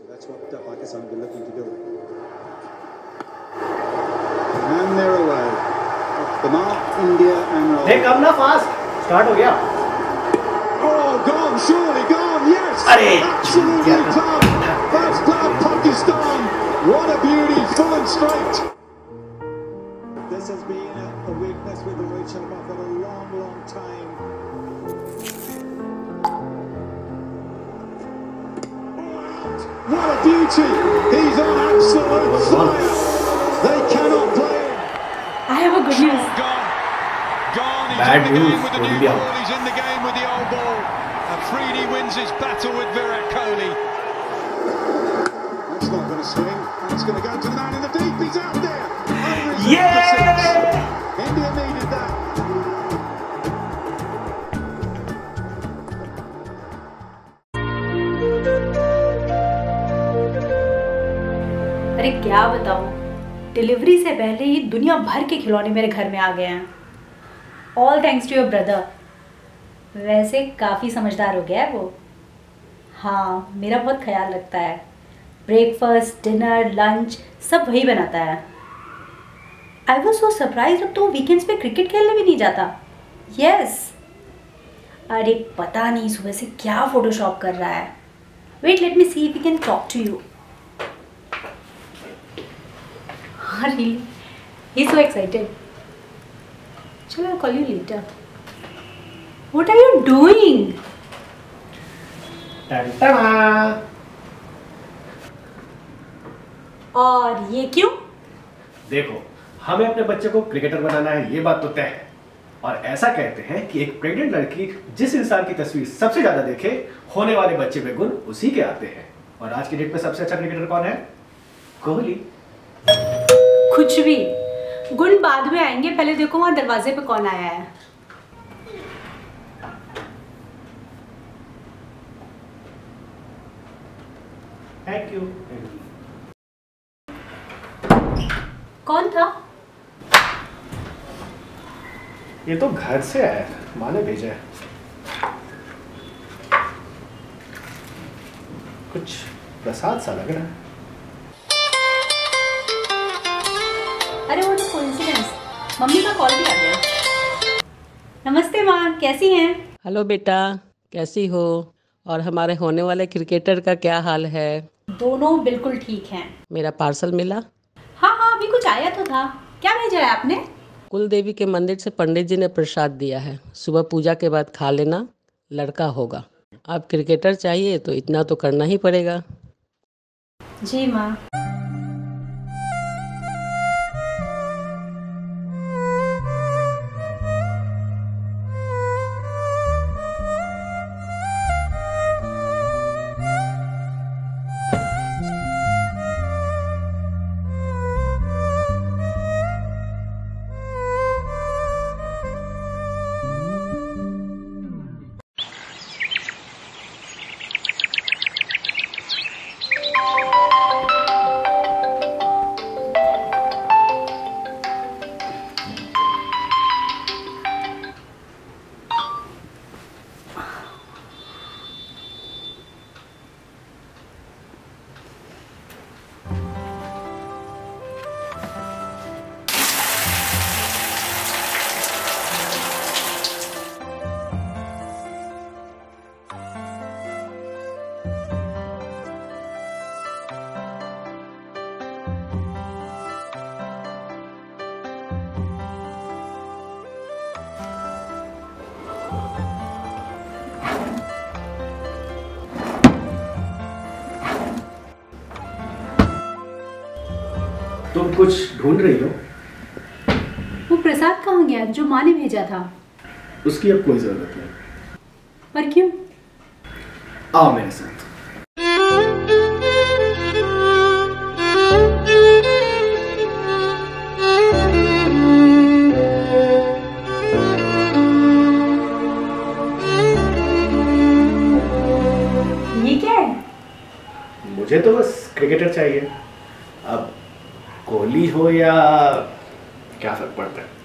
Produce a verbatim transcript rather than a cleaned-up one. So that's what uh, Pakistan will be looking to do. And they're away. Off the mark, India and Rahul. They come now fast. Start ho gaya. Oh, gone, surely gone, yes. Arey. Absolutely yeah. Tough. First blood, Pakistan. What a beauty, full and straight. This has been a, a weakness with Rohit Sharma for a long, long time. What a beauty! He's on absolute fire! They cannot play him! I have a good news. Gone. Gone. He's Bad in the game with the new ball. He's in the game with the old ball. And Freddy wins his battle with Virat Kohli. That's not going to swing. That's going to go to the man in the deep. He's out there! Yeah! India needed that. अरे क्या बताऊं, delivery से पहले ही दुनिया भर के खिलौने मेरे घर में आ गए हैं। All thanks to your brother. वैसे काफ़ी समझदार हो गया है वो। हाँ, मेरा बहुत ख्याल रखता है। ब्रेकफास्ट, डिनर, लंच सब वही बनाता है। I was so surprise. अब तो वीकेंड्स पे क्रिकेट खेलने भी नहीं जाता। Yes yes. अरे पता नहीं सुबह से क्या फोटोशॉप कर रहा है। Wait let me see if you can talk to you. हाँ रियली ही सो एक्साइटेड। चलो I call you later. What are you doing? और ये क्यों? देखो, हमें अपने बच्चे को क्रिकेटर बनाना है, ये बात तो तय है। और ऐसा कहते हैं कि एक प्रेग्नेंट लड़की जिस इंसान की तस्वीर सबसे ज्यादा देखे, होने वाले बच्चे में गुण उसी के आते हैं। और आज की डेट में सबसे अच्छा क्रिकेटर कौन है? कोहली। कुछ भी, गुण बाद में आएंगे, पहले देखो वहां दरवाजे पे कौन आया है। Thank you. कौन था? ये तो घर से आया है, माँ ने भेजा है। कुछ प्रसाद सा लग रहा है। अरे वो तो कोइंसिडेंस, मम्मी का कॉल भी आ गया। नमस्ते माँ, कैसी हैं? हेलो बेटा, कैसी हो? और हमारे होने वाले क्रिकेटर का क्या हाल है? दोनों बिल्कुल ठीक हैं। मेरा पार्सल मिला? हाँ हाँ, अभी कुछ आया तो था। क्या भेजा है आपने? कुल देवी के मंदिर से पंडित जी ने प्रसाद दिया है, सुबह पूजा के बाद खा लेना, लड़का होगा। आप क्रिकेटर चाहिए तो इतना तो करना ही पड़ेगा। जी माँ। तुम कुछ ढूंढ रही हो? वो प्रसाद कहाँ गया जो माँ ने भेजा था? उसकी अब कोई जरूरत नहीं। पर क्यों? आओ मेरे साथ। ये क्या है? मुझे तो बस क्रिकेटर चाहिए। अब कोहली हो या क्या फर्क पड़ता है।